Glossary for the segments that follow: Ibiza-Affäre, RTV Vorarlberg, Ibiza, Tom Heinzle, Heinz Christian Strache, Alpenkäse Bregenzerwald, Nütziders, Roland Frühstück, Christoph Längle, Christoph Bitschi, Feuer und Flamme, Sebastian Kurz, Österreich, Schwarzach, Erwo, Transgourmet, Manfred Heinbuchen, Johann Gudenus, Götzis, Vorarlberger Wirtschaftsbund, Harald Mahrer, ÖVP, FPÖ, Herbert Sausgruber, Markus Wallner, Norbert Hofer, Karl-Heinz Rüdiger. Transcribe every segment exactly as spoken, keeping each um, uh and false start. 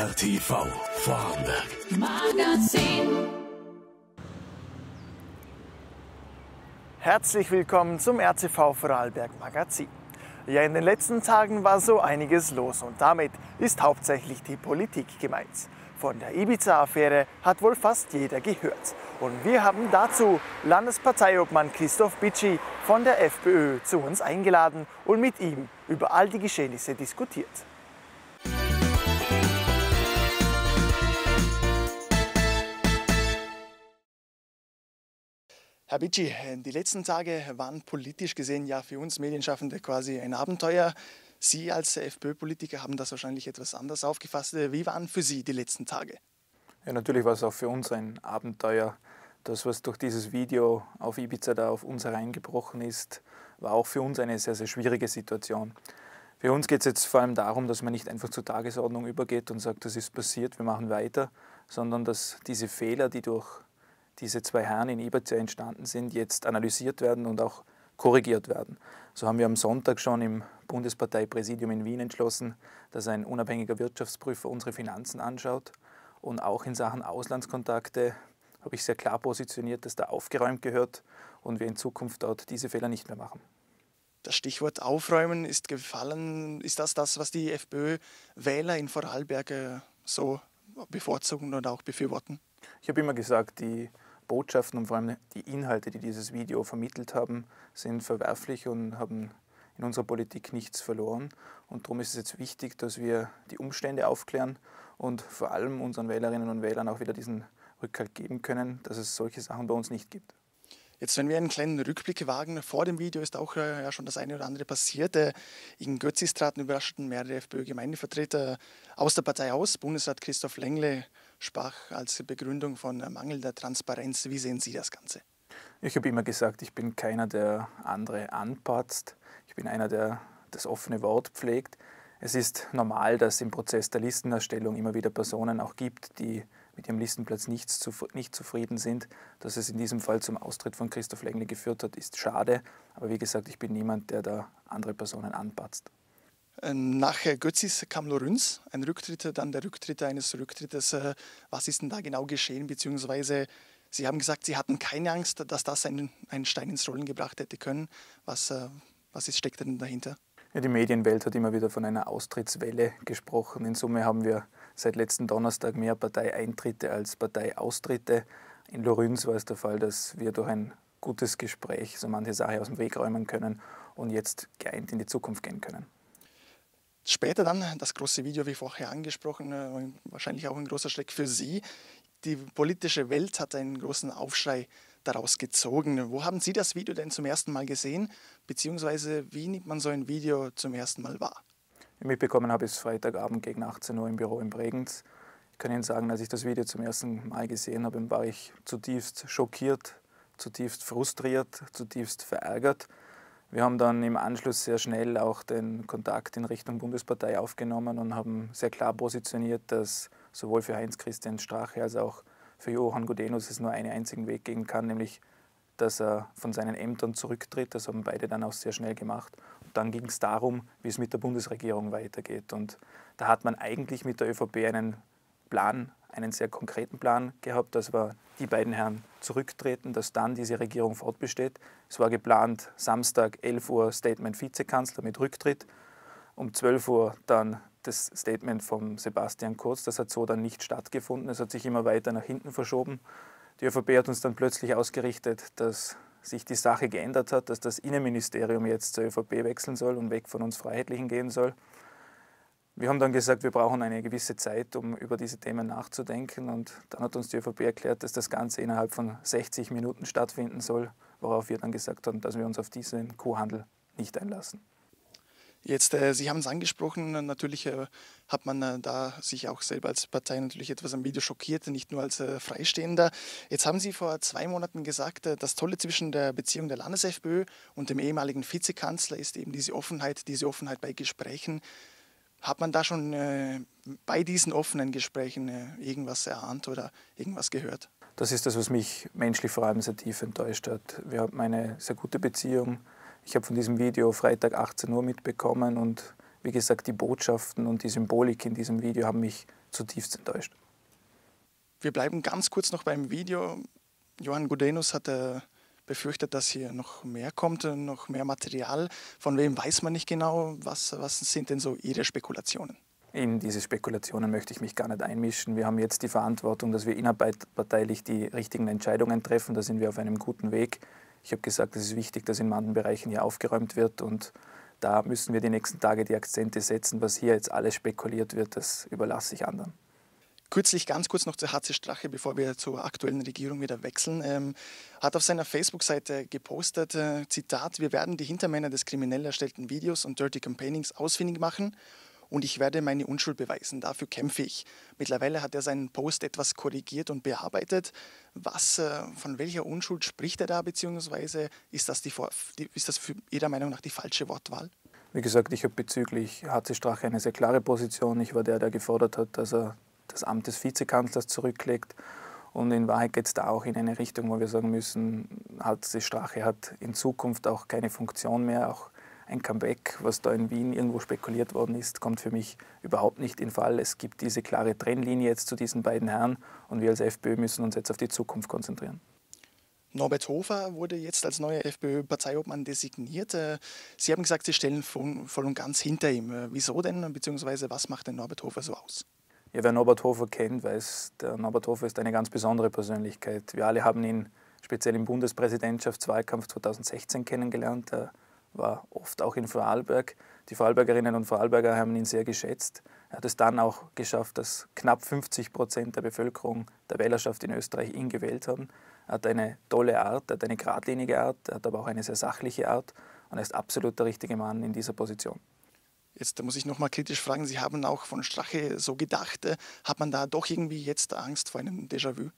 R T V Vorarlberg Magazin. Herzlich willkommen zum R T V Vorarlberg Magazin. Ja, in den letzten Tagen war so einiges los und damit ist hauptsächlich die Politik gemeint. Von der Ibiza-Affäre hat wohl fast jeder gehört. Und wir haben dazu Landesparteiobmann Christoph Bitschi von der FPÖ zu uns eingeladen und mit ihm über all die Geschehnisse diskutiert. Herr Bitschi, die letzten Tage waren politisch gesehen ja für uns Medienschaffende quasi ein Abenteuer. Sie als FPÖ-Politiker haben das wahrscheinlich etwas anders aufgefasst. Wie waren für Sie die letzten Tage? Ja, natürlich war es auch für uns ein Abenteuer. Das, was durch dieses Video auf Ibiza da auf uns hereingebrochen ist, war auch für uns eine sehr, sehr schwierige Situation. Für uns geht es jetzt vor allem darum, dass man nicht einfach zur Tagesordnung übergeht und sagt, das ist passiert, wir machen weiter, sondern dass diese Fehler, die durch diese zwei Herren in Ibiza entstanden sind, jetzt analysiert werden und auch korrigiert werden. So haben wir am Sonntag schon im Bundesparteipräsidium in Wien entschlossen, dass ein unabhängiger Wirtschaftsprüfer unsere Finanzen anschaut. Und auch in Sachen Auslandskontakte habe ich sehr klar positioniert, dass da aufgeräumt gehört und wir in Zukunft dort diese Fehler nicht mehr machen. Das Stichwort Aufräumen ist gefallen. Ist das das, was die FPÖ-Wähler in Vorarlberg so bevorzugen und auch befürworten? Ich habe immer gesagt, die Botschaften und vor allem die Inhalte, die dieses Video vermittelt haben, sind verwerflich und haben in unserer Politik nichts verloren. Und darum ist es jetzt wichtig, dass wir die Umstände aufklären und vor allem unseren Wählerinnen und Wählern auch wieder diesen Rückhalt geben können, dass es solche Sachen bei uns nicht gibt. Jetzt, wenn wir einen kleinen Rückblick wagen, vor dem Video ist auch äh, ja, schon das eine oder andere passiert. Äh, in Götzistraten überraschten mehrere FPÖ-Gemeindevertreter aus der Partei aus. Bundesrat Christoph Längle sprach als Begründung von mangelnder Transparenz. Wie sehen Sie das Ganze? Ich habe immer gesagt, ich bin keiner, der andere anpatzt. Ich bin einer, der das offene Wort pflegt. Es ist normal, dass im Prozess der Listenerstellung immer wieder Personen auch gibt, die mit ihrem Listenplatz nicht zufrieden sind. Dass es in diesem Fall zum Austritt von Christoph Längle geführt hat, ist schade. Aber wie gesagt, ich bin niemand, der da andere Personen anpatzt. Nach Götzis kam Lorenz, ein Rücktritt, dann der Rücktritt eines Rücktrittes. Was ist denn da genau geschehen? Beziehungsweise, Sie haben gesagt, Sie hatten keine Angst, dass das einen, einen Stein ins Rollen gebracht hätte können. Was, was ist, steckt denn dahinter? Ja, die Medienwelt hat immer wieder von einer Austrittswelle gesprochen. In Summe haben wir seit letzten Donnerstag mehr Parteieintritte als Parteiaustritte. In Lorenz war es der Fall, dass wir durch ein gutes Gespräch so manche Sache aus dem Weg räumen können und jetzt geeint in die Zukunft gehen können. Später dann das große Video, wie vorher angesprochen, wahrscheinlich auch ein großer Schreck für Sie. Die politische Welt hat einen großen Aufschrei daraus gezogen. Wo haben Sie das Video denn zum ersten Mal gesehen? Beziehungsweise wie nimmt man so ein Video zum ersten Mal wahr? Mitbekommen habe ich es Freitagabend gegen achtzehn Uhr im Büro in Bregenz. Ich kann Ihnen sagen, als ich das Video zum ersten Mal gesehen habe, war ich zutiefst schockiert, zutiefst frustriert, zutiefst verärgert. Wir haben dann im Anschluss sehr schnell auch den Kontakt in Richtung Bundespartei aufgenommen und haben sehr klar positioniert, dass sowohl für Heinz Christian Strache als auch für Johann Gudenus es nur einen einzigen Weg gehen kann, nämlich dass er von seinen Ämtern zurücktritt. Das haben beide dann auch sehr schnell gemacht. Und dann ging es darum, wie es mit der Bundesregierung weitergeht. Und da hat man eigentlich mit der ÖVP einen Plan, einen sehr konkreten Plan gehabt, dass wir die beiden Herren zurücktreten, dass dann diese Regierung fortbesteht. Es war geplant, Samstag elf Uhr Statement Vizekanzler mit Rücktritt, um zwölf Uhr dann das Statement von Sebastian Kurz. Das hat so dann nicht stattgefunden, es hat sich immer weiter nach hinten verschoben. Die ÖVP hat uns dann plötzlich ausgerichtet, dass sich die Sache geändert hat, dass das Innenministerium jetzt zur ÖVP wechseln soll und weg von uns Freiheitlichen gehen soll. Wir haben dann gesagt, wir brauchen eine gewisse Zeit, um über diese Themen nachzudenken. Und dann hat uns die ÖVP erklärt, dass das Ganze innerhalb von sechzig Minuten stattfinden soll, worauf wir dann gesagt haben, dass wir uns auf diesen Kuhhandel nicht einlassen. Jetzt, äh, Sie haben es angesprochen, natürlich äh, hat man äh, da sich auch selber als Partei natürlich etwas am Video schockiert, nicht nur als äh, Freistehender. Jetzt haben Sie vor zwei Monaten gesagt, äh, das Tolle zwischen der Beziehung der Landes-FPÖ und dem ehemaligen Vizekanzler ist eben diese Offenheit, diese Offenheit bei Gesprächen. Hat man da schon äh, bei diesen offenen Gesprächen äh, irgendwas erahnt oder irgendwas gehört? Das ist das, was mich menschlich vor allem sehr tief enttäuscht hat. Wir haben eine sehr gute Beziehung. Ich habe von diesem Video Freitag achtzehn Uhr mitbekommen und wie gesagt, die Botschaften und die Symbolik in diesem Video haben mich zutiefst enttäuscht. Wir bleiben ganz kurz noch beim Video. Johann Gudenus hatte befürchtet, dass hier noch mehr kommt, noch mehr Material. Von wem weiß man nicht genau. Was, was sind denn so Ihre Spekulationen? In diese Spekulationen möchte ich mich gar nicht einmischen. Wir haben jetzt die Verantwortung, dass wir innerparteilich die richtigen Entscheidungen treffen. Da sind wir auf einem guten Weg. Ich habe gesagt, es ist wichtig, dass in manchen Bereichen hier aufgeräumt wird. Und da müssen wir die nächsten Tage die Akzente setzen. Was hier jetzt alles spekuliert wird, das überlasse ich anderen. Kürzlich, ganz kurz noch zur H C Strache, bevor wir zur aktuellen Regierung wieder wechseln, ähm, hat auf seiner Facebook-Seite gepostet, äh, Zitat, wir werden die Hintermänner des kriminell erstellten Videos und Dirty Campaignings ausfindig machen und ich werde meine Unschuld beweisen, dafür kämpfe ich. Mittlerweile hat er seinen Post etwas korrigiert und bearbeitet. Was, äh, von welcher Unschuld spricht er da, beziehungsweise ist das, die, die, ist das für Ihrer Meinung nach die falsche Wortwahl? Wie gesagt, ich habe bezüglich H C Strache eine sehr klare Position. Ich war der, der gefordert hat, dass er das Amt des Vizekanzlers zurücklegt. Und in Wahrheit geht es da auch in eine Richtung, wo wir sagen müssen, H C Strache hat in Zukunft auch keine Funktion mehr. Auch ein Comeback, was da in Wien irgendwo spekuliert worden ist, kommt für mich überhaupt nicht in den Fall. Es gibt diese klare Trennlinie jetzt zu diesen beiden Herren und wir als FPÖ müssen uns jetzt auf die Zukunft konzentrieren. Norbert Hofer wurde jetzt als neuer FPÖ-Parteiobmann designiert. Sie haben gesagt, Sie stellen voll und ganz hinter ihm. Wieso denn, beziehungsweise was macht denn Norbert Hofer so aus? Ja, wer Norbert Hofer kennt, weiß, der Norbert Hofer ist eine ganz besondere Persönlichkeit. Wir alle haben ihn speziell im Bundespräsidentschaftswahlkampf zweitausendsechzehn kennengelernt. Er war oft auch in Vorarlberg. Die Vorarlbergerinnen und Vorarlberger haben ihn sehr geschätzt. Er hat es dann auch geschafft, dass knapp fünfzig Prozent der Bevölkerung, der Wählerschaft in Österreich ihn gewählt haben. Er hat eine tolle Art, er hat eine geradlinige Art, er hat aber auch eine sehr sachliche Art und er ist absolut der richtige Mann in dieser Position. Jetzt muss ich noch mal kritisch fragen, Sie haben auch von Strache so gedacht. Hat man da doch irgendwie jetzt Angst vor einem Déjà-vu?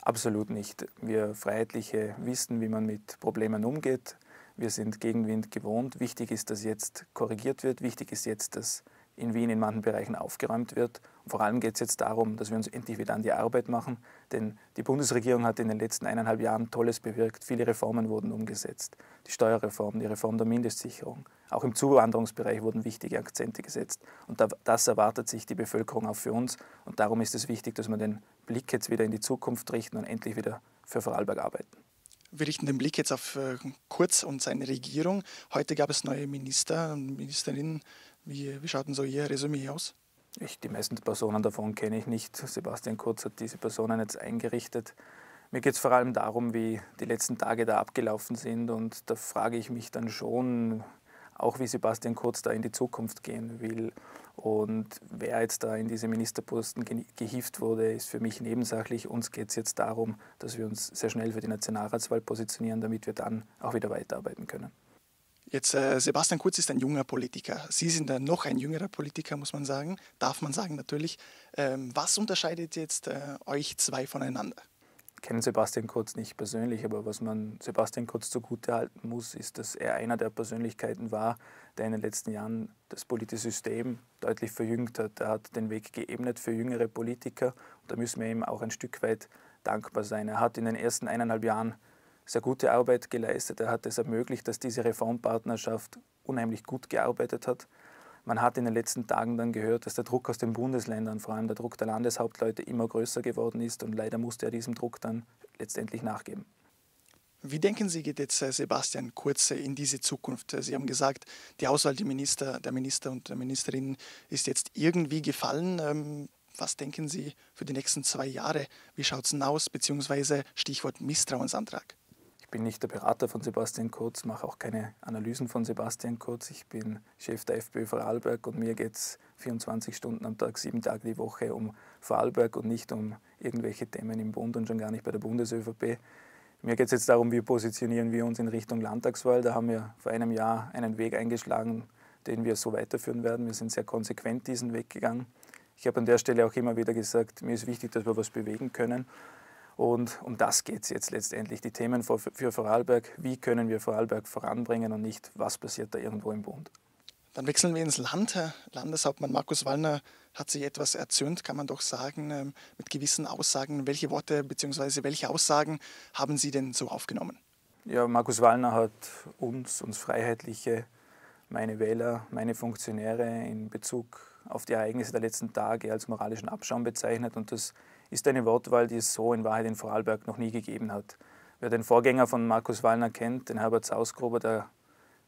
Absolut nicht. Wir Freiheitliche wissen, wie man mit Problemen umgeht. Wir sind Gegenwind gewohnt. Wichtig ist, dass jetzt korrigiert wird. Wichtig ist jetzt, dass in Wien in manchen Bereichen aufgeräumt wird. Und vor allem geht es jetzt darum, dass wir uns endlich wieder an die Arbeit machen. Denn die Bundesregierung hat in den letzten eineinhalb Jahren Tolles bewirkt. Viele Reformen wurden umgesetzt. Die Steuerreform, die Reform der Mindestsicherung. Auch im Zuwanderungsbereich wurden wichtige Akzente gesetzt. Und das erwartet sich die Bevölkerung auch für uns. Und darum ist es wichtig, dass wir den Blick jetzt wieder in die Zukunft richten und endlich wieder für Vorarlberg arbeiten. Wir richten den Blick jetzt auf Kurz und seine Regierung. Heute gab es neue Minister und Ministerinnen. Wie, wie schaut denn so Ihr Resümee aus? Ich, die meisten Personen davon kenne ich nicht. Sebastian Kurz hat diese Personen jetzt eingerichtet. Mir geht es vor allem darum, wie die letzten Tage da abgelaufen sind. Und da frage ich mich dann schon, auch wie Sebastian Kurz da in die Zukunft gehen will. Und wer jetzt da in diese Ministerposten ge gehievt wurde, ist für mich nebensachlich. Uns geht es jetzt darum, dass wir uns sehr schnell für die Nationalratswahl positionieren, damit wir dann auch wieder weiterarbeiten können. Jetzt, äh, Sebastian Kurz ist ein junger Politiker. Sie sind äh, noch ein jüngerer Politiker, muss man sagen. Darf man sagen, natürlich. Ähm, was unterscheidet jetzt äh, euch zwei voneinander? Ich kenne Sebastian Kurz nicht persönlich, aber was man Sebastian Kurz zugutehalten muss, ist, dass er einer der Persönlichkeiten war, der in den letzten Jahren das politische System deutlich verjüngt hat. Er hat den Weg geebnet für jüngere Politiker und da müssen wir ihm auch ein Stück weit dankbar sein. Er hat in den ersten eineinhalb Jahren sehr gute Arbeit geleistet. Er hat es ermöglicht, dass diese Reformpartnerschaft unheimlich gut gearbeitet hat. Man hat in den letzten Tagen dann gehört, dass der Druck aus den Bundesländern, vor allem der Druck der Landeshauptleute, immer größer geworden ist und leider musste er diesem Druck dann letztendlich nachgeben. Wie denken Sie, geht jetzt Sebastian Kurz in diese Zukunft? Sie haben gesagt, die Auswahl der Minister, der Minister und der Ministerin ist jetzt irgendwie gefallen. Was denken Sie für die nächsten zwei Jahre? Wie schaut es denn aus? Beziehungsweise Stichwort Misstrauensantrag. Ich bin nicht der Berater von Sebastian Kurz, mache auch keine Analysen von Sebastian Kurz. Ich bin Chef der FPÖ Vorarlberg und mir geht es vierundzwanzig Stunden am Tag, sieben Tage die Woche um Vorarlberg und nicht um irgendwelche Themen im Bund und schon gar nicht bei der Bundes-ÖVP. Mir geht es jetzt darum, wie positionieren wir uns in Richtung Landtagswahl. Da haben wir vor einem Jahr einen Weg eingeschlagen, den wir so weiterführen werden. Wir sind sehr konsequent diesen Weg gegangen. Ich habe an der Stelle auch immer wieder gesagt, mir ist wichtig, dass wir was bewegen können. Und um das geht es jetzt letztendlich, die Themen für Vorarlberg. Wie können wir Vorarlberg voranbringen und nicht, was passiert da irgendwo im Bund? Dann wechseln wir ins Land. Herr Landeshauptmann Markus Wallner hat sich etwas erzürnt, kann man doch sagen, mit gewissen Aussagen. Welche Worte bzw. welche Aussagen haben Sie denn so aufgenommen? Ja, Markus Wallner hat uns, uns Freiheitliche, meine Wähler, meine Funktionäre in Bezug auf die Ereignisse der letzten Tage als moralischen Abschaum bezeichnet. Und das ist eine Wortwahl, die es so in Wahrheit in Vorarlberg noch nie gegeben hat. Wer den Vorgänger von Markus Wallner kennt, den Herbert Sausgruber, der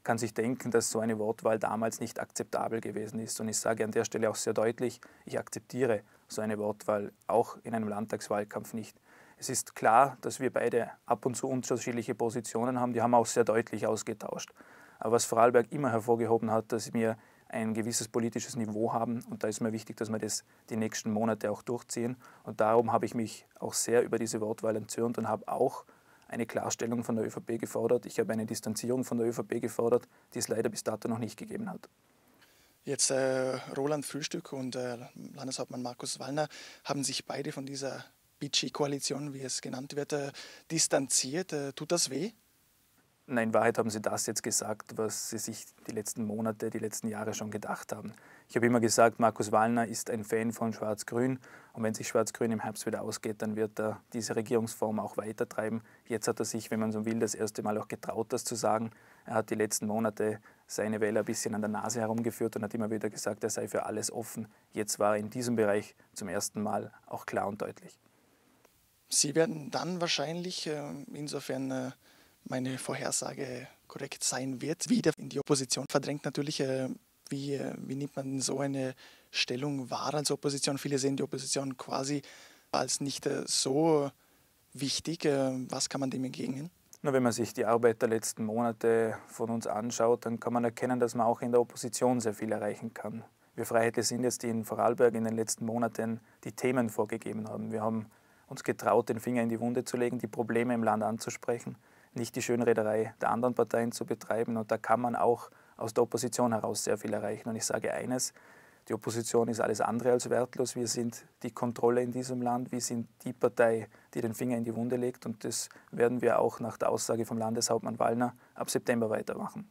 kann sich denken, dass so eine Wortwahl damals nicht akzeptabel gewesen ist. Und ich sage an der Stelle auch sehr deutlich, ich akzeptiere so eine Wortwahl auch in einem Landtagswahlkampf nicht. Es ist klar, dass wir beide ab und zu unterschiedliche Positionen haben, die haben wir auch sehr deutlich ausgetauscht. Aber was Vorarlberg immer hervorgehoben hat, dass wir ein gewisses politisches Niveau haben. Und da ist mir wichtig, dass wir das die nächsten Monate auch durchziehen. Und darum habe ich mich auch sehr über diese Wortwahl entzürnt und habe auch eine Klarstellung von der ÖVP gefordert. Ich habe eine Distanzierung von der ÖVP gefordert, die es leider bis dato noch nicht gegeben hat. Jetzt äh, Roland Frühstück und äh, Landeshauptmann Markus Wallner haben sich beide von dieser Bitschi-Koalition, wie es genannt wird, äh, distanziert. Äh, tut das weh? Nein, in Wahrheit haben sie das jetzt gesagt, was sie sich die letzten Monate, die letzten Jahre schon gedacht haben. Ich habe immer gesagt, Markus Wallner ist ein Fan von Schwarz-Grün. Und wenn sich Schwarz-Grün im Herbst wieder ausgeht, dann wird er diese Regierungsform auch weitertreiben. Jetzt hat er sich, wenn man so will, das erste Mal auch getraut, das zu sagen. Er hat die letzten Monate seine Wähler ein bisschen an der Nase herumgeführt und hat immer wieder gesagt, er sei für alles offen. Jetzt war er in diesem Bereich zum ersten Mal auch klar und deutlich. Sie werden dann wahrscheinlich, insofern meine Vorhersage korrekt sein wird, wieder in die Opposition verdrängt. Natürlich, wie, wie nimmt man so eine Stellung wahr als Opposition? Viele sehen die Opposition quasi als nicht so wichtig. Was kann man dem entgegnen? Nur wenn man sich die Arbeit der letzten Monate von uns anschaut, dann kann man erkennen, dass man auch in der Opposition sehr viel erreichen kann. Wir Freiheitliche sind jetzt, die in Vorarlberg in den letzten Monaten die Themen vorgegeben haben. Wir haben uns getraut, den Finger in die Wunde zu legen, die Probleme im Land anzusprechen, nicht die Schönrederei der anderen Parteien zu betreiben. Und da kann man auch aus der Opposition heraus sehr viel erreichen. Und ich sage eines, die Opposition ist alles andere als wertlos. Wir sind die Kontrolle in diesem Land. Wir sind die Partei, die den Finger in die Wunde legt. Und das werden wir auch nach der Aussage vom Landeshauptmann Wallner ab September weitermachen.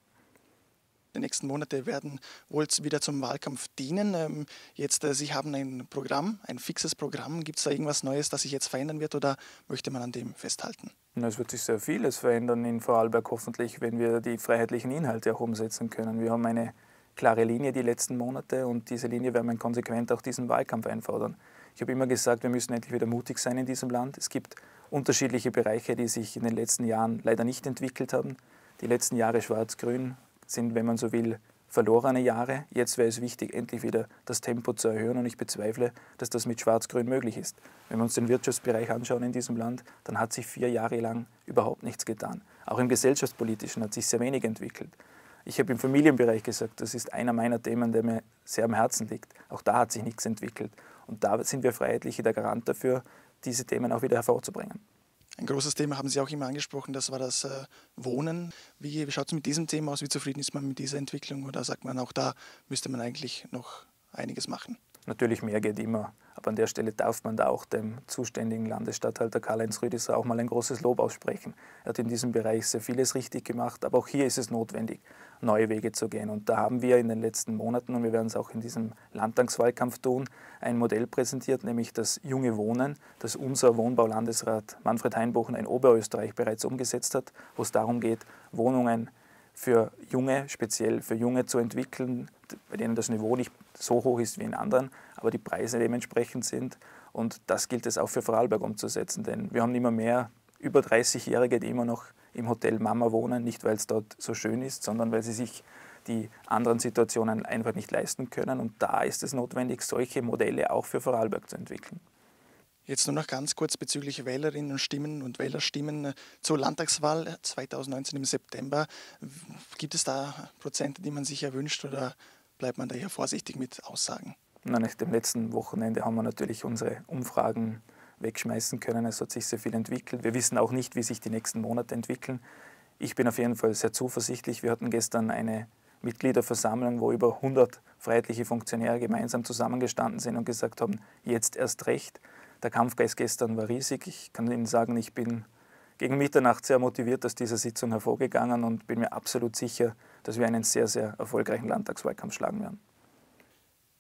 Die nächsten Monate werden wohl wieder zum Wahlkampf dienen. Jetzt, Sie haben ein Programm, ein fixes Programm. Gibt es da irgendwas Neues, das sich jetzt verändern wird, oder möchte man an dem festhalten? Es wird sich sehr vieles verändern in Vorarlberg hoffentlich, wenn wir die freiheitlichen Inhalte auch umsetzen können. Wir haben eine klare Linie die letzten Monate und diese Linie werden wir konsequent auch diesen Wahlkampf einfordern. Ich habe immer gesagt, wir müssen endlich wieder mutig sein in diesem Land. Es gibt unterschiedliche Bereiche, die sich in den letzten Jahren leider nicht entwickelt haben. Die letzten Jahre Schwarz-Grün sind, wenn man so will, verlorene Jahre. Jetzt wäre es wichtig, endlich wieder das Tempo zu erhöhen und ich bezweifle, dass das mit Schwarz-Grün möglich ist. Wenn wir uns den Wirtschaftsbereich anschauen in diesem Land, dann hat sich vier Jahre lang überhaupt nichts getan. Auch im Gesellschaftspolitischen hat sich sehr wenig entwickelt. Ich habe im Familienbereich gesagt, das ist einer meiner Themen, der mir sehr am Herzen liegt. Auch da hat sich nichts entwickelt. Und da sind wir Freiheitliche der Garant dafür, diese Themen auch wieder hervorzubringen. Ein großes Thema haben Sie auch immer angesprochen, das war das äh, Wohnen. Wie, wie schaut es mit diesem Thema aus? Wie zufrieden ist man mit dieser Entwicklung? Oder sagt man, auch da müsste man eigentlich noch einiges machen? Natürlich, mehr geht immer. Aber an der Stelle darf man da auch dem zuständigen Landesstatthalter Karl-Heinz Rüdiger auch mal ein großes Lob aussprechen. Er hat in diesem Bereich sehr vieles richtig gemacht, aber auch hier ist es notwendig, neue Wege zu gehen. Und da haben wir in den letzten Monaten, und wir werden es auch in diesem Landtagswahlkampf tun, ein Modell präsentiert, nämlich das junge Wohnen, das unser Wohnbaulandesrat Manfred Heinbuchen in Oberösterreich bereits umgesetzt hat, wo es darum geht, Wohnungen für Junge, speziell für Junge zu entwickeln, bei denen das Niveau nicht so hoch ist wie in anderen, aber die Preise dementsprechend sind. Und das gilt es auch für Vorarlberg umzusetzen, denn wir haben immer mehr über dreißig-Jährige, die immer noch im Hotel Mama wohnen, nicht weil es dort so schön ist, sondern weil sie sich die anderen Situationen einfach nicht leisten können. Und da ist es notwendig, solche Modelle auch für Vorarlberg zu entwickeln. Jetzt nur noch ganz kurz bezüglich Wählerinnen und Stimmen und Wählerstimmen zur Landtagswahl zweitausendneunzehn im September. Gibt es da Prozente, die man sich erwünscht, oder bleibt man da eher vorsichtig mit Aussagen? Na, nach dem letzten Wochenende haben wir natürlich unsere Umfragen wegschmeißen können. Es hat sich sehr viel entwickelt. Wir wissen auch nicht, wie sich die nächsten Monate entwickeln. Ich bin auf jeden Fall sehr zuversichtlich. Wir hatten gestern eine Mitgliederversammlung, wo über hundert freiheitliche Funktionäre gemeinsam zusammengestanden sind und gesagt haben, jetzt erst recht. Der Kampfgeist gestern war riesig. Ich kann Ihnen sagen, ich bin gegen Mitternacht sehr motiviert aus dieser Sitzung hervorgegangen und bin mir absolut sicher, dass wir einen sehr, sehr erfolgreichen Landtagswahlkampf schlagen werden.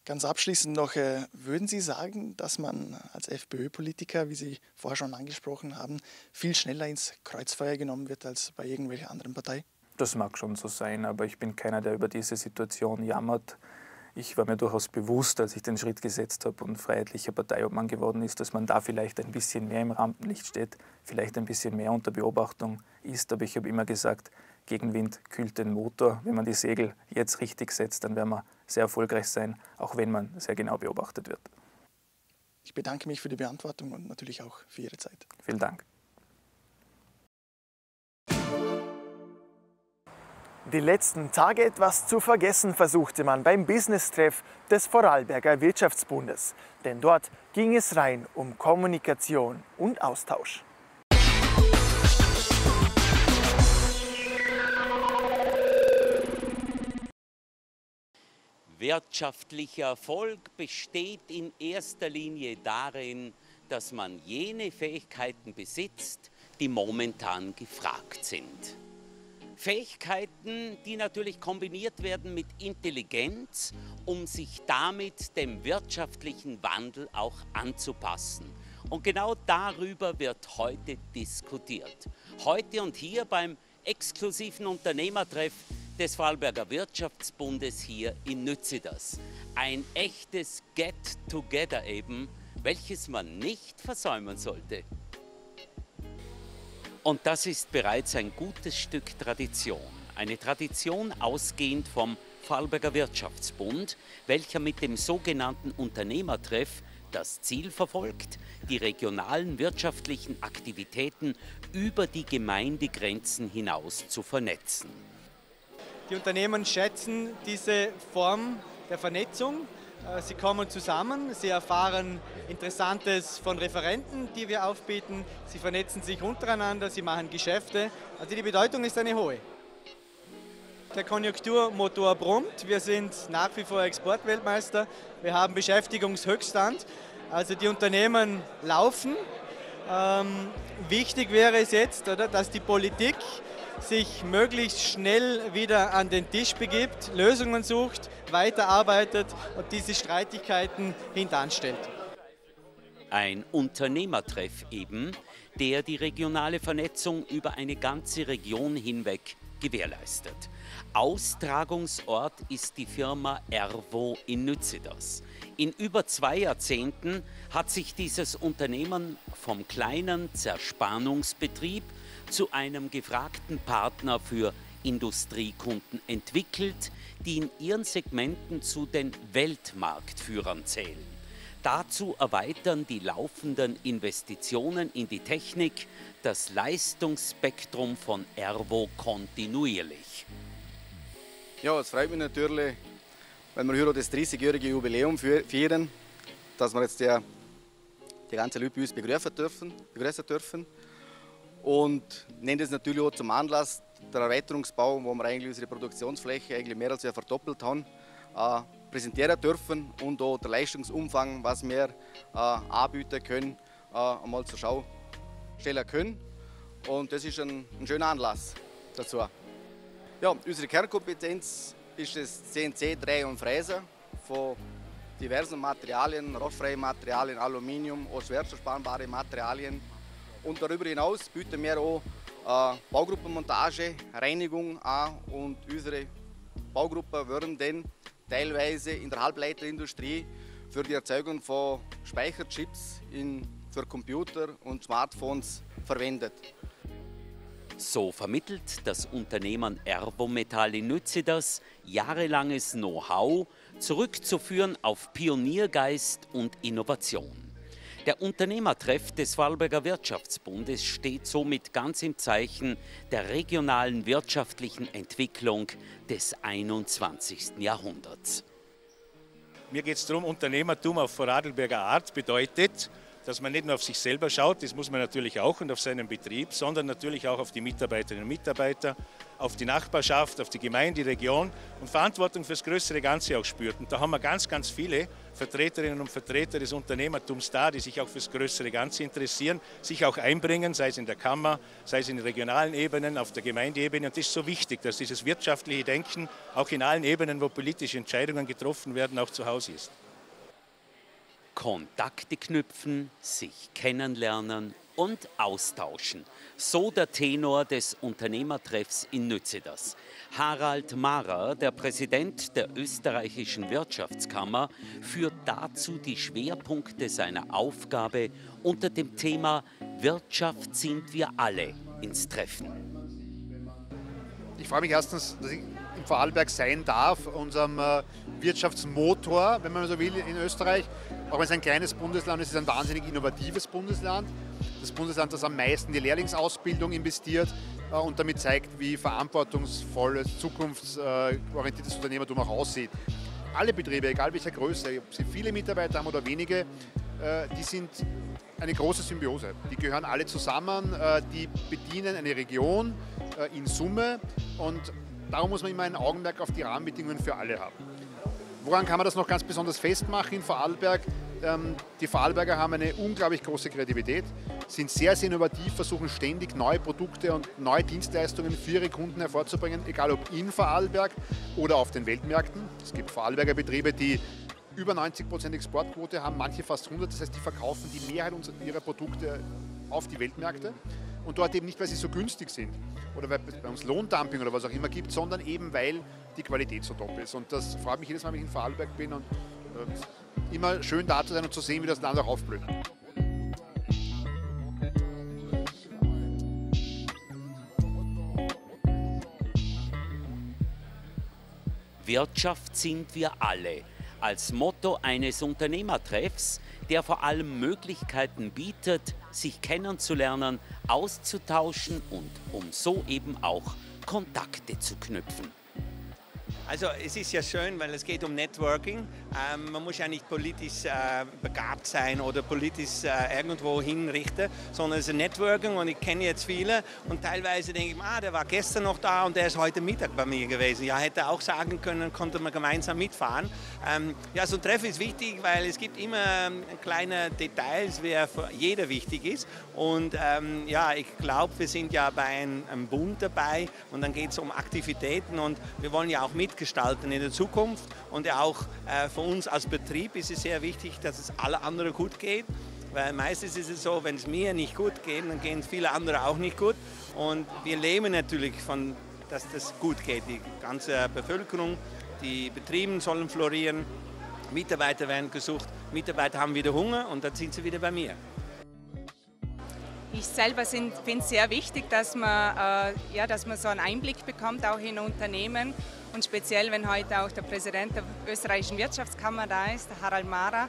Ganz abschließend noch, würden Sie sagen, dass man als FPÖ-Politiker, wie Sie vorher schon angesprochen haben, viel schneller ins Kreuzfeuer genommen wird als bei irgendwelcher anderen Partei? Das mag schon so sein, aber ich bin keiner, der über diese Situation jammert. Ich war mir durchaus bewusst, als ich den Schritt gesetzt habe und freiheitlicher Parteiobmann geworden ist, dass man da vielleicht ein bisschen mehr im Rampenlicht steht, vielleicht ein bisschen mehr unter Beobachtung ist. Aber ich habe immer gesagt, Gegenwind kühlt den Motor. Wenn man die Segel jetzt richtig setzt, dann werden wir sehr erfolgreich sein, auch wenn man sehr genau beobachtet wird. Ich bedanke mich für die Beantwortung und natürlich auch für Ihre Zeit. Vielen Dank. Die letzten Tage etwas zu vergessen versuchte man beim Business-Treff des Vorarlberger Wirtschaftsbundes. Denn dort ging es rein um Kommunikation und Austausch. Wirtschaftlicher Erfolg besteht in erster Linie darin, dass man jene Fähigkeiten besitzt, die momentan gefragt sind. Fähigkeiten, die natürlich kombiniert werden mit Intelligenz, um sich damit dem wirtschaftlichen Wandel auch anzupassen. Und genau darüber wird heute diskutiert. Heute und hier beim exklusiven Unternehmertreff des Vorarlberger Wirtschaftsbundes hier in Nütziders. Ein echtes Get-Together eben, welches man nicht versäumen sollte. Und das ist bereits ein gutes Stück Tradition. Eine Tradition ausgehend vom Vorarlberger Wirtschaftsbund, welcher mit dem sogenannten Unternehmertreff das Ziel verfolgt, die regionalen wirtschaftlichen Aktivitäten über die Gemeindegrenzen hinaus zu vernetzen. Die Unternehmen schätzen diese Form der Vernetzung. Sie kommen zusammen, sie erfahren Interessantes von Referenten, die wir aufbieten, sie vernetzen sich untereinander, sie machen Geschäfte. Also die Bedeutung ist eine hohe. Der Konjunkturmotor brummt, wir sind nach wie vor Exportweltmeister, wir haben Beschäftigungshöchststand, also die Unternehmen laufen. Ähm, wichtig wäre es jetzt, oder, dass die Politik sich möglichst schnell wieder an den Tisch begibt, Lösungen sucht, weiterarbeitet und diese Streitigkeiten hintanstellt. Ein Unternehmertreff eben, der die regionale Vernetzung über eine ganze Region hinweg gewährleistet. Austragungsort ist die Firma Erwo in Nütziders. In über zwei Jahrzehnten hat sich dieses Unternehmen vom kleinen Zerspannungsbetrieb zu einem gefragten Partner für Industriekunden entwickelt, die in ihren Segmenten zu den Weltmarktführern zählen. Dazu erweitern die laufenden Investitionen in die Technik das Leistungsspektrum von Erwo kontinuierlich. Ja, es freut mich natürlich, wenn wir hier das dreißigjährige Jubiläum feiern, dass wir jetzt die, die ganzen Leute bei uns begrüßen dürfen. Begrüßen dürfen. Und nehmen das natürlich auch zum Anlass der Erweiterungsbau, wo wir eigentlich unsere Produktionsfläche eigentlich mehr als wir verdoppelt haben, äh, präsentieren dürfen und auch der Leistungsumfang, was wir äh, anbieten können, äh, einmal zur Schau stellen können. Und das ist ein, ein schöner Anlass dazu. Ja, unsere Kernkompetenz ist das C N C Drehen und Fräsen von diversen Materialien, rostfreie Materialien, Aluminium, auch schwer zerspanbare Materialien. Und darüber hinaus bieten wir auch äh, Baugruppenmontage, Reinigung an und unsere Baugruppen werden dann teilweise in der Halbleiterindustrie für die Erzeugung von Speicherchips in, für Computer und Smartphones verwendet. So vermittelt das Unternehmen Erwo Metall in Nütziders jahrelanges Know-how zurückzuführen auf Pioniergeist und Innovation. Der Unternehmertreff des Vorarlberger Wirtschaftsbundes steht somit ganz im Zeichen der regionalen wirtschaftlichen Entwicklung des einundzwanzigsten Jahrhunderts. Mir geht es darum, Unternehmertum auf Vorarlberger Art bedeutet, dass man nicht nur auf sich selber schaut, das muss man natürlich auch und auf seinen Betrieb, sondern natürlich auch auf die Mitarbeiterinnen und Mitarbeiter, auf die Nachbarschaft, auf die Gemeinde, die Region und Verantwortung fürs größere Ganze auch spürt. Und da haben wir ganz, ganz viele Vertreterinnen und Vertreter des Unternehmertums da, die sich auch fürs größere Ganze interessieren, sich auch einbringen, sei es in der Kammer, sei es in den regionalen Ebenen, auf der Gemeindeebene. Und das ist so wichtig, dass dieses wirtschaftliche Denken auch in allen Ebenen, wo politische Entscheidungen getroffen werden, auch zu Hause ist. Kontakte knüpfen, sich kennenlernen und austauschen. So der Tenor des Unternehmertreffs in Nütziders. Harald Mahrer, der Präsident der österreichischen Wirtschaftskammer, führt dazu die Schwerpunkte seiner Aufgabe unter dem Thema Wirtschaft sind wir alle ins Treffen. Ich freue mich erstens, dass ich in Vorarlberg sein darf, unserem Wirtschaftsmotor, wenn man so will, in Österreich. Auch wenn es ein kleines Bundesland ist, es ist ein wahnsinnig innovatives Bundesland. Das Bundesland, das am meisten die Lehrlingsausbildung investiert und damit zeigt, wie verantwortungsvolles, zukunftsorientiertes Unternehmertum auch aussieht. Alle Betriebe, egal welcher Größe, ob sie viele Mitarbeiter haben oder wenige, die sind eine große Symbiose. Die gehören alle zusammen, die bedienen eine Region in Summe und darum muss man immer ein Augenmerk auf die Rahmenbedingungen für alle haben. Woran kann man das noch ganz besonders festmachen in Vorarlberg? Die Vorarlberger haben eine unglaublich große Kreativität, sind sehr, sehr innovativ, versuchen ständig neue Produkte und neue Dienstleistungen für ihre Kunden hervorzubringen, egal ob in Vorarlberg oder auf den Weltmärkten. Es gibt Vorarlberger Betriebe, die über neunzig Prozent Exportquote haben, manche fast hundert. Das heißt, die verkaufen die Mehrheit ihrer Produkte auf die Weltmärkte. Und dort eben nicht, weil sie so günstig sind oder weil es bei uns Lohndumping oder was auch immer gibt, sondern eben, weil die Qualität so top ist. Und das freut mich jedes Mal, wenn ich in Vorarlberg bin und äh, immer schön da zu sein und zu sehen, wie das Land auch aufblüht. Wirtschaft sind wir alle. Als Motto eines Unternehmertreffs, der vor allem Möglichkeiten bietet, sich kennenzulernen, auszutauschen und um so eben auch Kontakte zu knüpfen. Also es ist ja schön, weil es geht um Networking. Ähm, man muss ja nicht politisch äh, begabt sein oder politisch äh, irgendwo hinrichten, sondern es ist ein Networking und ich kenne jetzt viele und teilweise denke ich, ah, der war gestern noch da und der ist heute Mittag bei mir gewesen. Ja, hätte auch sagen können, konnte man gemeinsam mitfahren. Ähm, ja, so ein Treffen ist wichtig, weil es gibt immer ähm, kleine Details, wer für jeder wichtig ist. Und ähm, ja, ich glaube, wir sind ja bei einem, einem Bund dabei und dann geht es um Aktivitäten und wir wollen ja auch mitgestalten in der Zukunft und auch äh, für uns als Betrieb ist es sehr wichtig, dass es allen anderen gut geht, weil meistens ist es so, wenn es mir nicht gut geht, dann gehen es viele andere auch nicht gut und wir leben natürlich von, dass das gut geht. Die ganze Bevölkerung, die Betriebe sollen florieren, Mitarbeiter werden gesucht, Mitarbeiter haben wieder Hunger und dann sind sie wieder bei mir. Ich selber finde es sehr wichtig, dass man, äh, ja, dass man so einen Einblick bekommt, auch in Unternehmen. Und speziell, wenn heute auch der Präsident der österreichischen Wirtschaftskammer da ist, der Harald Mahrer.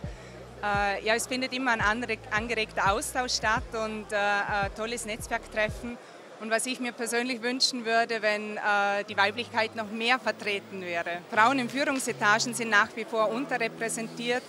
Äh, ja, es findet immer ein angeregter Austausch statt und äh, ein tolles Netzwerktreffen. Und was ich mir persönlich wünschen würde, wenn äh, die Weiblichkeit noch mehr vertreten wäre. Frauen in Führungsetagen sind nach wie vor unterrepräsentiert.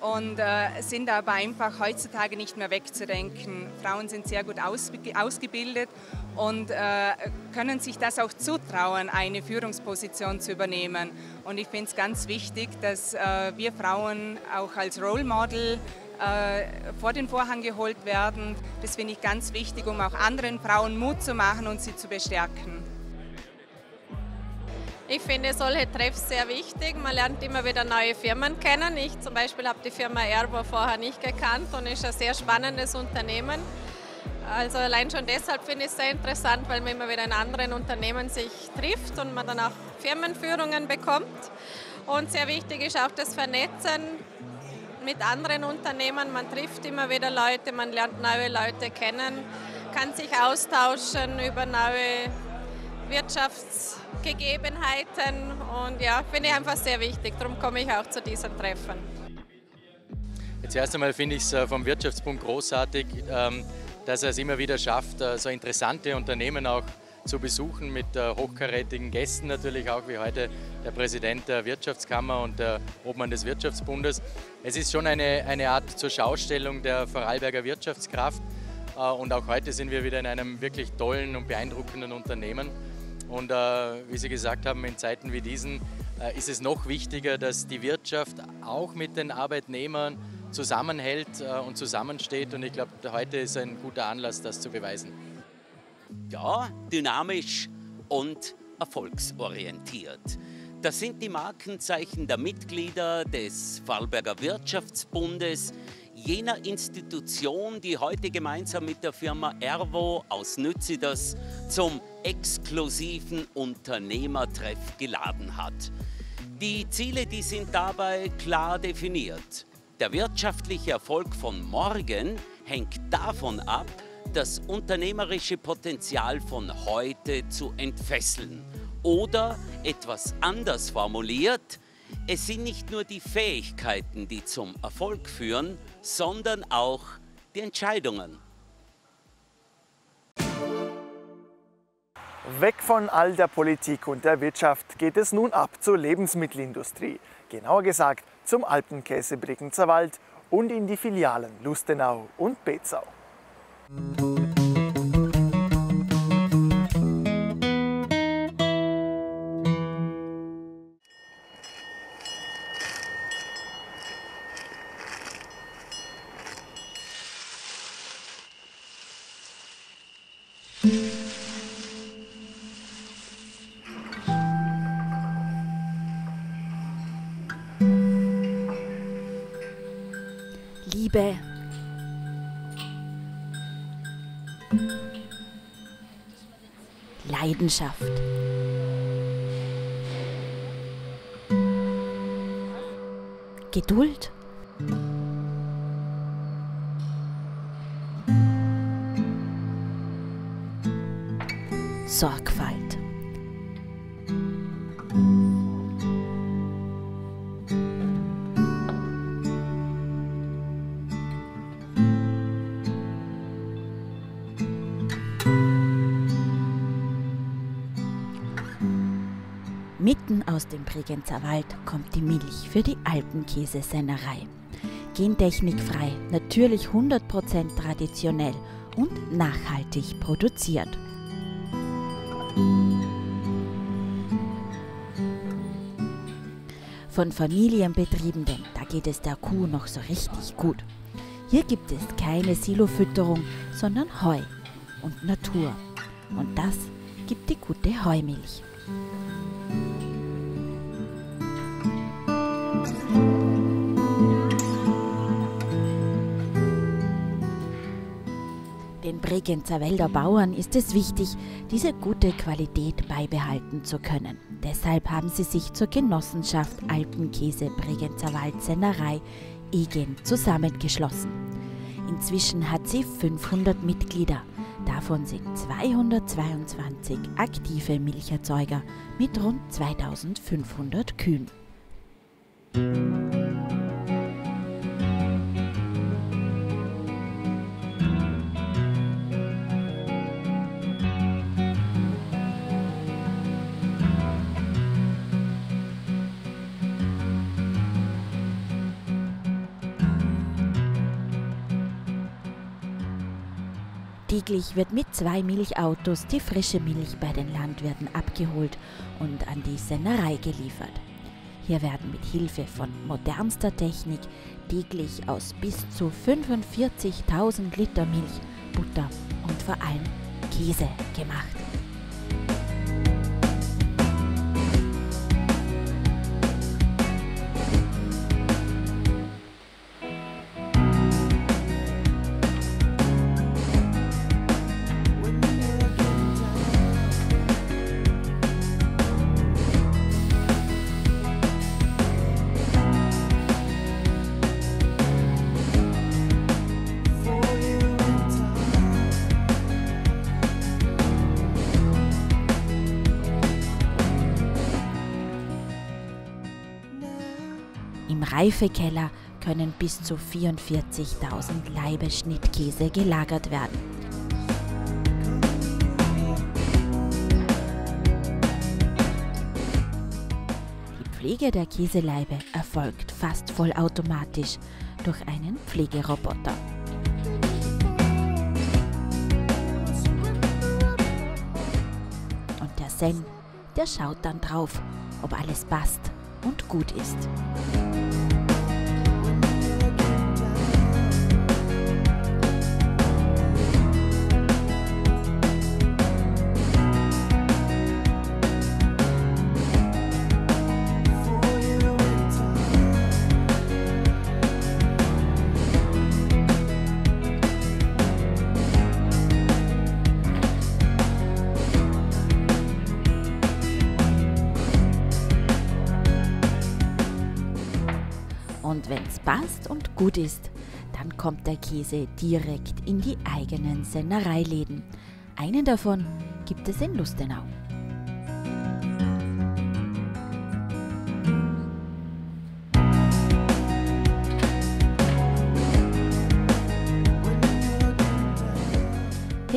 Und äh, sind aber einfach heutzutage nicht mehr wegzudenken. Frauen sind sehr gut aus, ausgebildet und äh, können sich das auch zutrauen, eine Führungsposition zu übernehmen. Und ich finde es ganz wichtig, dass äh, wir Frauen auch als Role Model äh, vor den Vorhang geholt werden. Das finde ich ganz wichtig, um auch anderen Frauen Mut zu machen und sie zu bestärken. Ich finde solche Treffs sehr wichtig. Man lernt immer wieder neue Firmen kennen. Ich zum Beispiel habe die Firma Erwo vorher nicht gekannt und ist ein sehr spannendes Unternehmen. Also allein schon deshalb finde ich es sehr interessant, weil man immer wieder in anderen Unternehmen sich trifft und man dann auch Firmenführungen bekommt. Und sehr wichtig ist auch das Vernetzen mit anderen Unternehmen. Man trifft immer wieder Leute, man lernt neue Leute kennen, kann sich austauschen über neue Wirtschaftsgegebenheiten und ja, finde ich einfach sehr wichtig. Darum komme ich auch zu diesem Treffen. Jetzt erst einmal finde ich es vom Wirtschaftsbund großartig, dass er es immer wieder schafft, so interessante Unternehmen auch zu besuchen mit hochkarätigen Gästen natürlich auch, wie heute der Präsident der Wirtschaftskammer und der Obmann des Wirtschaftsbundes. Es ist schon eine, eine Art zur Schaustellung der Vorarlberger Wirtschaftskraft und auch heute sind wir wieder in einem wirklich tollen und beeindruckenden Unternehmen. Und äh, wie Sie gesagt haben, in Zeiten wie diesen äh, ist es noch wichtiger, dass die Wirtschaft auch mit den Arbeitnehmern zusammenhält äh, und zusammensteht. Und ich glaube, heute ist ein guter Anlass, das zu beweisen. Ja, dynamisch und erfolgsorientiert. Das sind die Markenzeichen der Mitglieder des Vorarlberger Wirtschaftsbundes, jener Institution, die heute gemeinsam mit der Firma Erwo aus Nütziders zum exklusiven Unternehmertreff geladen hat. Die Ziele, die sind dabei klar definiert. Der wirtschaftliche Erfolg von morgen hängt davon ab, das unternehmerische Potenzial von heute zu entfesseln. Oder, etwas anders formuliert, es sind nicht nur die Fähigkeiten, die zum Erfolg führen, sondern auch die Entscheidungen. Weg von all der Politik und der Wirtschaft geht es nun ab zur Lebensmittelindustrie. Genauer gesagt zum Alpenkäse Bregenzerwald und in die Filialen Lustenau und Bezau. Liebe, Leidenschaft, Geduld, Sorgfalt, Mitten aus dem Bregenzerwald kommt die Milch für die Alpenkäsesennerei. Gentechnikfrei, natürlich hundert Prozent traditionell und nachhaltig produziert. Von Familienbetriebenen, da geht es der Kuh noch so richtig gut. Hier gibt es keine Silofütterung, sondern Heu und Natur. Und das gibt die gute Heumilch. Den Bregenzerwälder Bauern ist es wichtig, diese gute Qualität beibehalten zu können. Deshalb haben sie sich zur Genossenschaft Alpenkäse Bregenzerwald Sennerei E G E N zusammengeschlossen. Inzwischen hat sie fünfhundert Mitglieder. Davon sind zweihundertzweiundzwanzig aktive Milcherzeuger mit rund zweitausendfünfhundert Kühen. Täglich wird mit zwei Milchautos die frische Milch bei den Landwirten abgeholt und an die Sennerei geliefert. Hier werden mit Hilfe von modernster Technik täglich aus bis zu fünfundvierzigtausend Liter Milch, Butter und vor allem Käse gemacht. Reifekeller können bis zu vierundvierzigtausend Laibe Schnittkäse gelagert werden. Die Pflege der Käselaibe erfolgt fast vollautomatisch durch einen Pflegeroboter. Und der Senn, der schaut dann drauf, ob alles passt und gut ist. Und wenn's passt und gut ist, dann kommt der Käse direkt in die eigenen Sennereiläden. Einen davon gibt es in Lustenau.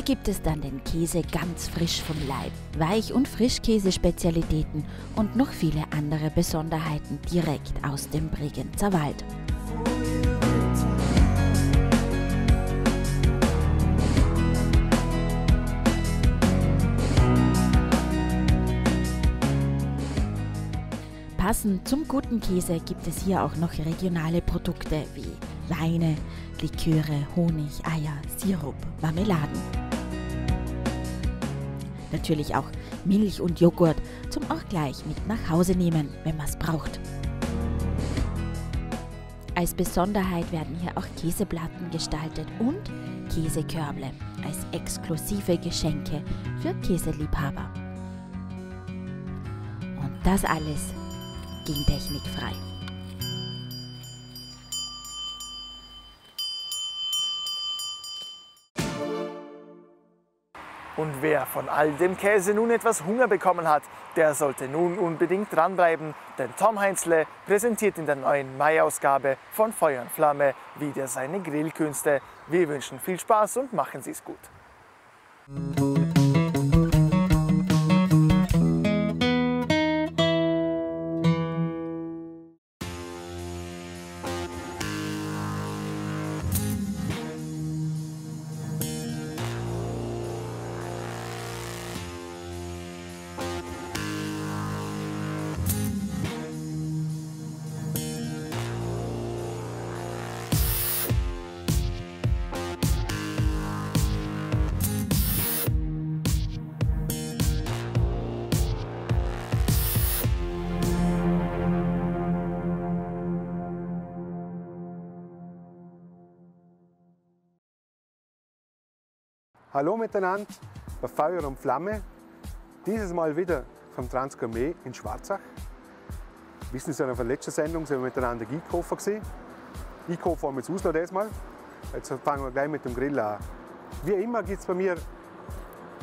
Hier gibt es dann den Käse ganz frisch vom Leib, Weich- und Frischkäsespezialitäten und noch viele andere Besonderheiten direkt aus dem Bregenzer Wald. Passend zum guten Käse gibt es hier auch noch regionale Produkte wie Weine, Liköre, Honig, Eier, Sirup, Marmeladen. Natürlich auch Milch und Joghurt zum auch gleich mit nach Hause nehmen, wenn man es braucht. Als Besonderheit werden hier auch Käseplatten gestaltet und Käsekörble als exklusive Geschenke für Käseliebhaber. Und das alles gentechnikfrei. Und wer von all dem Käse nun etwas Hunger bekommen hat, der sollte nun unbedingt dranbleiben, denn Tom Heinzles präsentiert in der neuen Mai-Ausgabe von Feuer und Flamme wieder seine Grillkünste. Wir wünschen viel Spaß und machen Sie's gut. Hallo miteinander bei Feuer und Flamme, dieses Mal wieder vom Transgourmet in Schwarzach. Wissen Sie, auf der letzten Sendung sind wir miteinander einkaufen gewesen. Einkaufen haben wir jetzt aus noch diesmal. Jetzt fangen wir gleich mit dem Grill an. Wie immer gibt es bei mir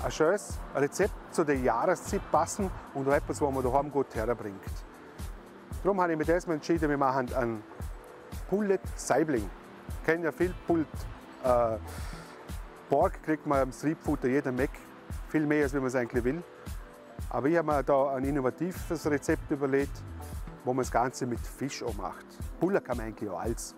ein schönes Rezept zu der Jahreszeit passend und auch etwas, was man daheim gut herbringt. Darum habe ich mich diesmal entschieden, wir machen einen Pullet-Saibling. Kennen ja viel Pullet. Äh, Pork kriegt man am Streetfutter jeder Meck, viel mehr als wenn man es eigentlich will. Aber ich habe mir da ein innovatives Rezept überlegt, wo man das Ganze mit Fisch auch macht. Puller kann man eigentlich auch alles.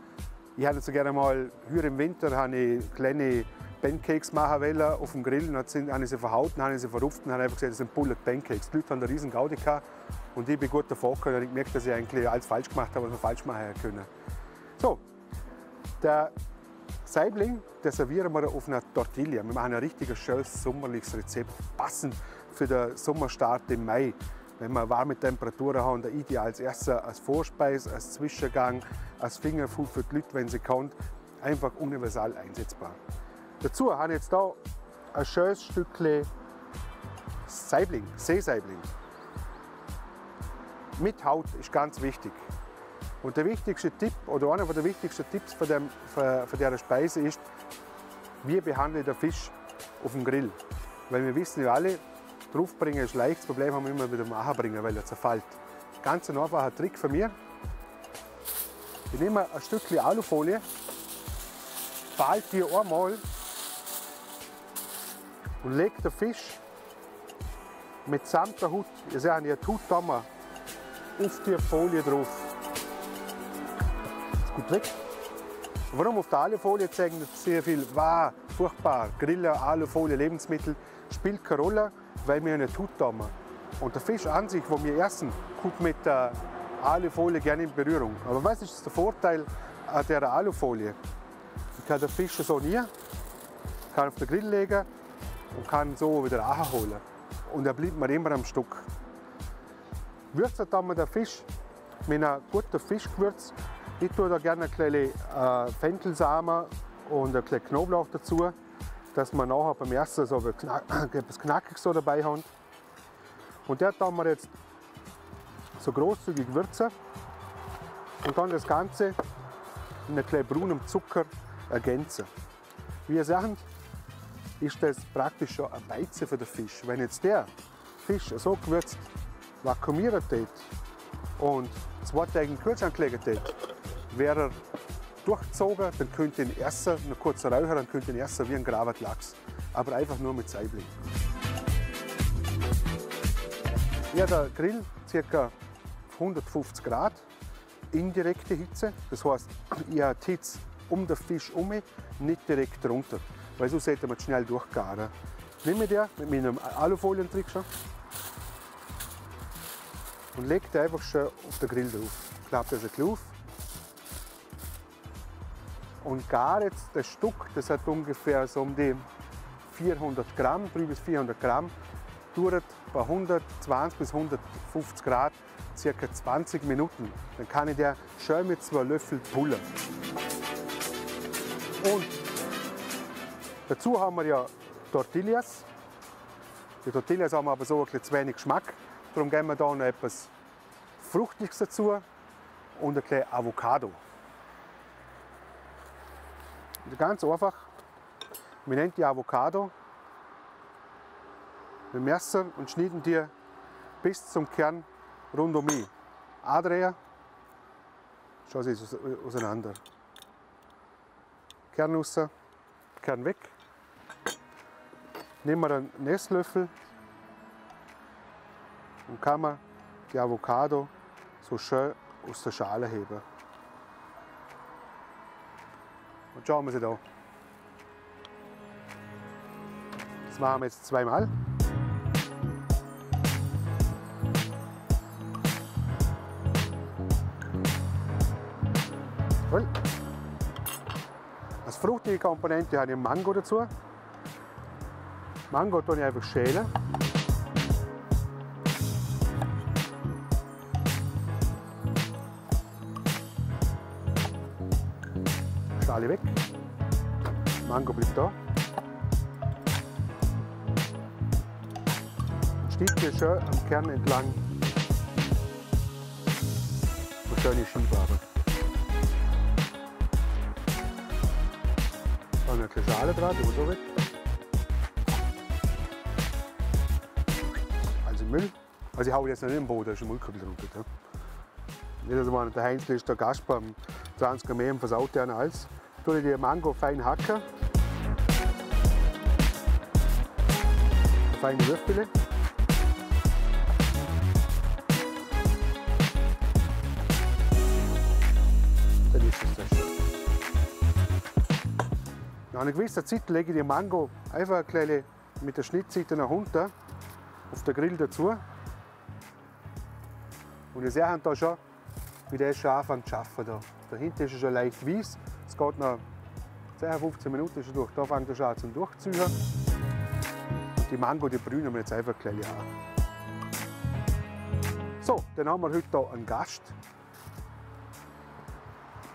Ich habe so gerne mal, hier im Winter habe ich kleine Pancakes machen wollen auf dem Grill. Dann habe ich sie verhauten, habe ich sie verrupft und habe einfach gesagt, das sind Puller Pancakes. Die Leute haben eine riesen Gaudi gehabt und ich bin gut davon gekommen. Und ich merke, dass ich eigentlich alles falsch gemacht habe, was man falsch machen können. So, der Saibling, das servieren wir auf einer Tortilla. Wir machen ein richtig schönes sommerliches Rezept, passend für den Sommerstart im Mai. Wenn wir warme Temperaturen haben, dann ideal als Erster, als Vorspeise, als Zwischengang, als Fingerfood für die Leute, wenn sie kommt. Einfach universal einsetzbar. Dazu habe ich jetzt hier ein schönes Stückchen Saibling, Seesaibling. Mit Haut ist ganz wichtig. Und der wichtigste Tipp, oder einer der wichtigsten Tipps für, dem, für, für dieser Speise ist, wie behandelt der Fisch auf dem Grill. Weil wir wissen ja alle, draufbringen ist leicht, das Problem haben wir immer wieder nachbringen, weil er zerfällt. Ganz ein einfacher Trick von mir. Ich nehme ein Stückchen Alufolie, falte die einmal und lege den Fisch mitsamt der Haut, ihr seht, die Haut da mal, auf die Folie drauf. Gut weg. Warum auf der Alufolie zeigen sehr viel? Wow, furchtbar. Griller, Alufolie, Lebensmittel spielt keine Rolle, weil wir nicht Haut haben. Und der Fisch an sich, den wir essen, kommt mit der Alufolie gerne in Berührung. Aber was ist der Vorteil an dieser Alufolie? Ich kann den Fisch so nie, kann auf den Grill legen und kann so wieder nachholen. Und er bleibt mir immer am Stück. Würzt haben wir den Fisch mit einem guten Fischgewürz. Ich tue da gerne ein kleines äh, Fenchelsamen und ein kleines Knoblauch dazu, dass wir nachher beim ersten so knack, etwas Knackiges so dabei haben. Und der tun wir jetzt so großzügig würzen. und dann das Ganze mit ein bisschen braunem Zucker ergänzen. Wie ihr seht, ist das praktisch schon ein Beizen für den Fisch. Wenn jetzt der Fisch so gewürzt vakuumiert tät und zwei Tage in den Kühlschrank gelegt tät, wäre er durchgezogen, dann könnt ihr ihn essen, noch kurz räuchern, dann könnt ihr ihn essen wie ein Grabatlachs. Aber einfach nur mit Saibling. Ja, der Grill ca. hundertfünfzig Grad, indirekte Hitze. Das heißt, ich habe die Hitze um den Fisch herum, nicht direkt runter. Weil so sollte man schnell durchgaren. Nehme den mit meinem Alufolientrick schon und lege den einfach schön auf den Grill drauf. Klappe das ein bisschen auf und gare jetzt das Stück, das hat ungefähr so um die vierhundert Gramm, drei bis vierhundert Gramm, dauert bei hundertzwanzig bis hundertfünfzig Grad ca. zwanzig Minuten. Dann kann ich den schön mit zwei Löffeln pullen. Und dazu haben wir ja Tortillas. Die Tortillas haben aber so ein bisschen zu wenig Geschmack. Darum geben wir da noch etwas Fruchtiges dazu und ein bisschen Avocado. Und ganz einfach. Wir nehmen die Avocado, wir messen und schneiden die bis zum Kern rund um mich. Andrehen, schau sie auseinander. Kern raus, Kern weg. Nehmen wir einen Esslöffel und kann man die Avocado so schön aus der Schale heben. Und schauen wir sie da. Das machen wir jetzt zweimal. Cool. Als fruchtige Komponente habe ich Mango dazu. Mango tue ich einfach schälen. Schale weg. Mango bleibt da. Schneide hier schön am Kern entlang. Und schöne Schiebarbeit. Dann eine Schale dran, die muss auch weg. Müll. Also ich hau jetzt noch nicht im Boden, da ist ein Müllkübel drunter. Nicht, dass man der Heinzl ist der Gast beim Transgourmet und versaut deren Hals. Ich tue die Mango fein hacken. Feine Würfel. Dann ist es das. Nach einer gewissen Zeit lege ich die Mango einfach ein kleines mit der Schnittseite nach unten auf den Grill dazu. Und ihr seht da schon, wie der scharf an Schaffen da. Dahinter ist er schon leicht weiß. Es geht nach zehn bis fünfzehn Minuten schon durch. Da fängt er schon an zum Durchziehen. Und die Mango, die brühen wir jetzt einfach gleich an. So, dann haben wir heute hier einen Gast.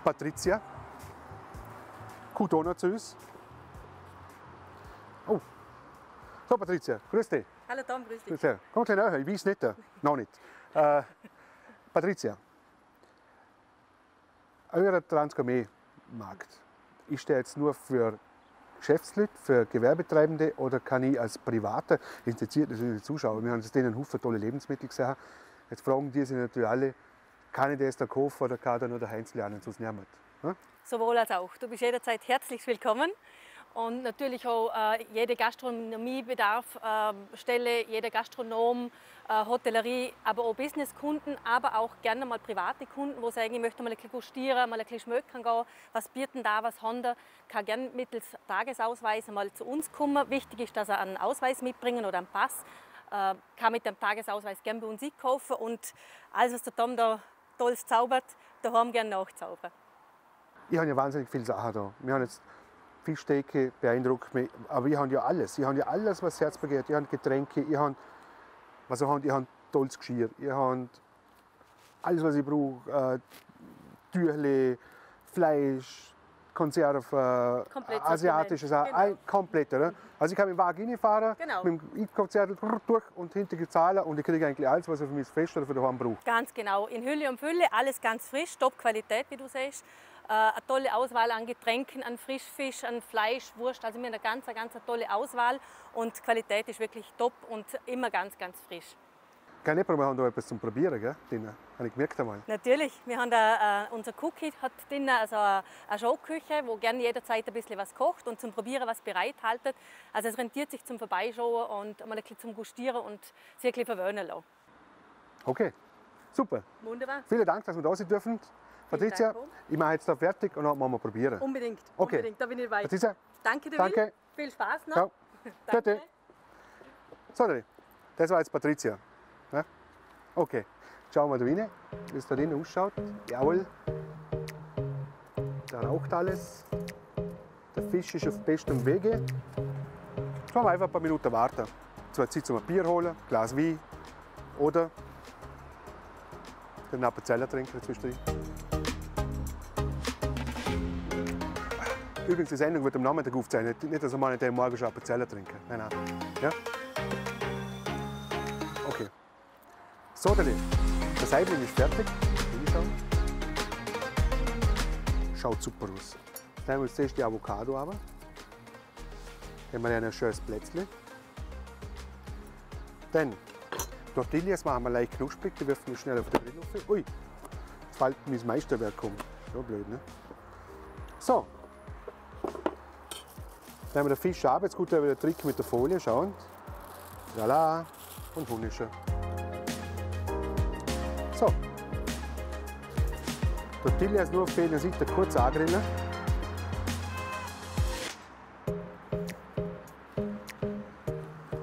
Patricia. Kommt auch noch zu uns. Oh. So, Patricia, grüß dich. Hallo Tom, grüß dich. Komm gleich nachher, ich weiß nicht. Noch nicht. Äh, Patricia, euer Transgourmet-Markt, ist der jetzt nur für Geschäftsleute, für Gewerbetreibende oder kann ich als Privater, interessiert natürlich die Zuschauer, wir haben jetzt denen Haufen tolle Lebensmittel gesehen, jetzt fragen die sich natürlich alle, kann ich das da kaufen oder kann da nur der Heinzl an und sonst niemand? Hm? Sowohl als auch. Du bist jederzeit herzlich willkommen. Und natürlich auch äh, jede Gastronomiebedarfstelle, äh, jeder Gastronom, äh, Hotellerie, aber auch Businesskunden, aber auch gerne mal private Kunden, die sagen, ich möchte mal ein bisschen gustieren, mal ein bisschen schmökern gehen, was bietet denn da, was haben da, kann gerne mittels Tagesausweis mal zu uns kommen. Wichtig ist, dass er einen Ausweis mitbringen oder einen Pass, äh, kann mit dem Tagesausweis gerne bei uns einkaufen und alles, was der Tom da toll zaubert, da haben wir gerne nachzaubern. Ich habe ja wahnsinnig viele Sachen da. Wir haben jetzt Fischtheke beeindruckt mich, aber ich habe ja alles. Ich habe ja alles, was das Herz begehrt. Ich habe Getränke, ich habe, was ich habe, ich habe tolles Geschirr, ich habe alles, was ich brauche, äh, Tüchle, Fleisch, können Sie auch auf äh, asiatisches, genau. ein, komplett, oder? Also ich kann mit dem Wagen fahren, genau. mit dem E-Konzert durch und hinterher zahlen und ich kriege eigentlich alles, was ich für mich fest oder für daheim brauche. Ganz genau, in Hülle und Fülle, alles ganz frisch, Top-Qualität, wie du siehst. Äh, eine tolle Auswahl an Getränken, an Frischfisch, an Fleisch, Wurst, also wir haben eine ganz, ganz eine tolle Auswahl und Qualität ist wirklich top und immer ganz, ganz frisch. Keine Probleme, wir haben da etwas zum Probieren, gell? Drin, habe ich gemerkt einmal. Natürlich, wir haben da, äh, unser Cookie hat drin, also eine, eine Showküche, wo gerne jederzeit ein bisschen was kocht und zum Probieren was bereithaltet. Also es rentiert sich zum Vorbeischauen und mal ein bisschen zum Gustieren und sich ein bisschen verwöhnen lassen. Okay, super. Wunderbar. Vielen Dank, dass wir da sein dürfen. Patricia, ich mache jetzt da fertig und dann machen wir probieren. Unbedingt, okay. Unbedingt, da bin ich dabei. Patricia, danke dir, danke. Viel Spaß noch. Ciao. Danke. So, das war jetzt Patricia. Ja? Okay, schauen wir da rein, wie es da drin ausschaut. Jawohl, da raucht alles. Der Fisch ist auf bestem Wege. Jetzt wollen wir einfach ein paar Minuten warten. Es wird Zeit zum Bier holen, ein Glas Wein oder den Appenzeller trinken zwischendrin. Übrigens, die Sendung wird am Nachmittag aufgezeichnet. Nicht, dass wir mal den Morgen schon Appenzeller trinken. Nein, nein. Ja? Okay. So, das Saibling ist fertig. Schaut super aus. Jetzt nehmen wir uns zuerst die Avocado runter. Dann haben wir ein schönes Plätzchen. Dann Tortillas machen wir leicht knusprig. Die werfen wir schnell auf den Grill. Ui, jetzt fällt mir das Meisterwerk um. So blöd, ne? So. Dann haben wir den Fisch ab. Jetzt gut, wieder Trick mit der Folie. Schauen. Voilà. Und Honig. So. Tortillas nur auf jeder Seite kurz angrillen.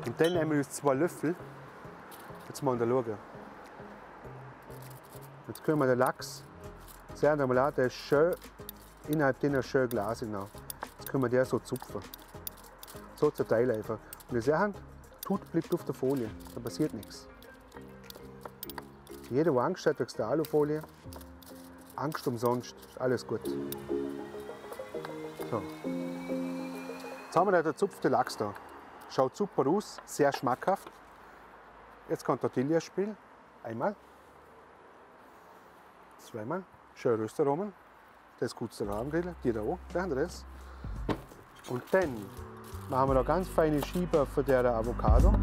Und dann nehmen wir uns zwei Löffel. Jetzt mal schauen. Jetzt können wir den Lachs, sehen wir mal, der ist schön, innerhalb dieses schönen Glas hinein. Jetzt können wir den so zupfen. So zerteilen einfach. Und ihr seht, Tut bleibt auf der Folie, da passiert nichts. Jeder, der Angst hat wegen der Alufolie, Angst umsonst, alles gut. So. Jetzt haben wir den zupften Lachs da. Schaut super aus, sehr schmackhaft. Jetzt kommt Tortilla ins Spiel. Einmal, zweimal, schön Röstaromen. Das ist gut zum Rahmgrillen, die da auch, der andere ist. Und dann machen wir noch ganz feine Schieber für der Avocado.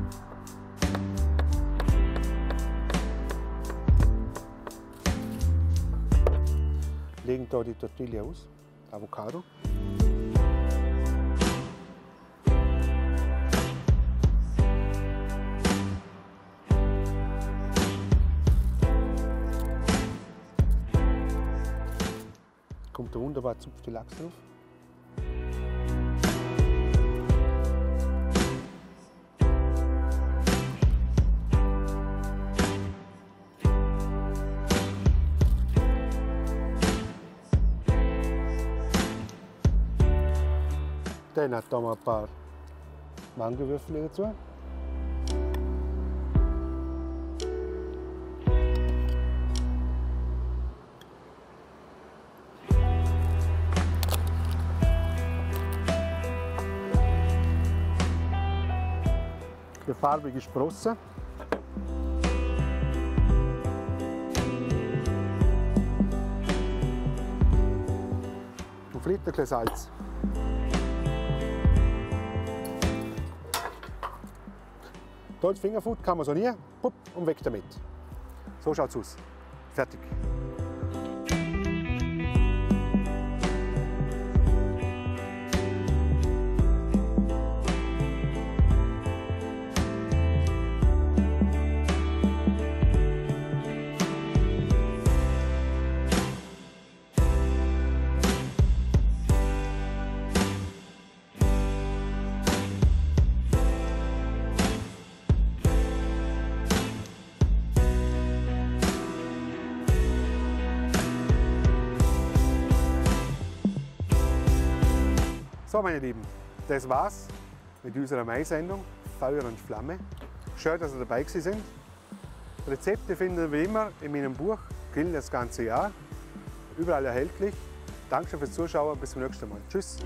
Legen da die Tortilla aus, Avocado. Kommt der wunderbar zupfte Lachs drauf. Dann hat da mal ein paar Mangowürfel dazu. Die farbige Sprosse. Und vielleicht ein bisschen Salz. Tolles Fingerfood, kann man so nie, pupp, und weg damit. So schaut's aus. Fertig. So, meine Lieben, das war's mit unserer Mai-Sendung Feuer und Flamme. Schön, dass ihr dabei gewesen seid. Rezepte finden wir wie immer in meinem Buch, gilt das ganze Jahr, überall erhältlich. Dankeschön fürs Zuschauen, bis zum nächsten Mal. Tschüss.